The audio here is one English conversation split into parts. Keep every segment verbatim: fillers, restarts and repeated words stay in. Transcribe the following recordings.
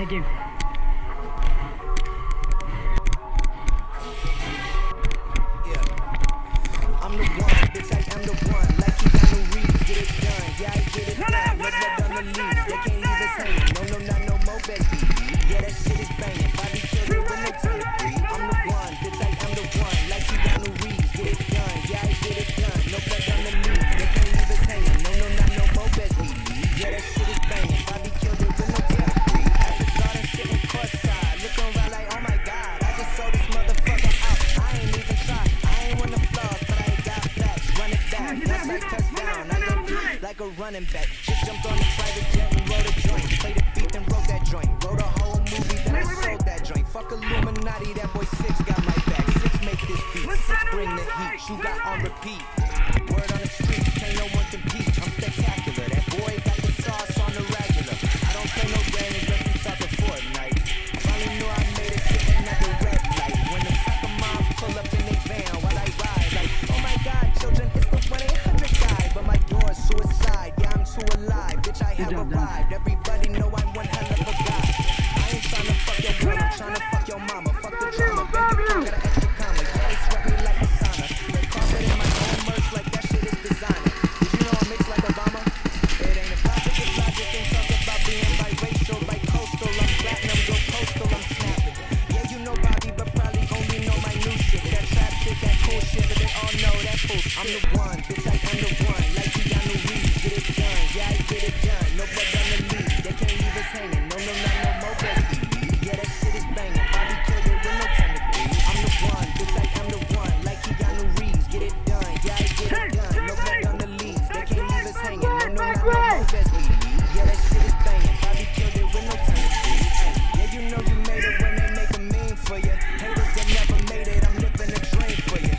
Thank you. Yeah. I'm the one, bitch, I am the one. Like you got no reason, get it done. Yeah, I get it done. Let's let down the leaves. They can't leave us hanging. No, no, not no more, baby. Yeah, that shit is banging. Body children when they turn it free. I'm the one, bitch, I am the one. Like you got no reason, get it done. Yeah, I get it done. No, let down the leaves. They can't leave us hanging. No, no, not no more, baby. Yeah, that shit is banging. Body children when they turn it free. At the garden sitting courtside. A running back, just jumped on the private jet and rolled a joint. Played a beat and wrote that joint. Wrote a whole movie, then wait, I wait, sold wait. that joint. Fuck Illuminati, that boy Six got my back. Six make this beat, Let's Six bring the heat. Like. You got on repeat. Word on the street, can't no one compete. I'm spectacular, that boy got the sauce on the regular. I don't play no game unless we talk a Fortnite. I finally knew I made it hit another red light. When the fucking moms pull up in their van while I ride, like, oh my God, children, it's the one eight hundred guy, but my door's suicide. Alive, bitch, I have arrived. Everybody know I'm one hell of a guy. I ain't tryna fuck your girl, I'm tryna fuck your mama. Fuck the drama, bank account got an extra comma. Yeah, they sweat me like a sauna. They carpet in my own merch like that shit is designer. Did you know I'm mixed like Obama? It ain't about the logic, ain't talking about being biracial, like coastal. I'm platinum, go postal, I'm snapping. Yeah, you know Bobby, but probably only know my new shit. That trap shit, that cool shit, but they all know that fool. I'm the one, bitch, like I'm the one. Like you got no reason. Get it done, yeah, I get it done. No more down the leaves, they can't leave us hanging. No, no, not no more, baby. Yeah, that shit is banging. Bobby killed it with no time to be. I'm the one, bitch, like I'm the one. Like he got no reeds, get it done, yeah, I get it done. No more down the leaves, they can't leave us hanging. No, no, not no more, baby. Yeah, that shit is banging. Bobby killed it with no time to be. Yeah, you know you made it when they make a meme for you. Haters that never made it, I'm living a dream for you.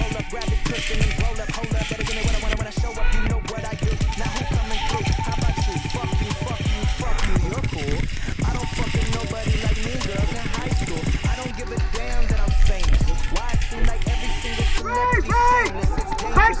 Roll up, grab it, cushion, and roll up, hold up. Better give me what I want when I show up, you know what I do. Now who coming through? How about you? Fuck you, fuck you, fuck you, you're cool. I don't fuck with nobody like me girls in high school. I don't give a damn that I'm famous. Why I seem like every single celebrity famous. It's dangerous. Back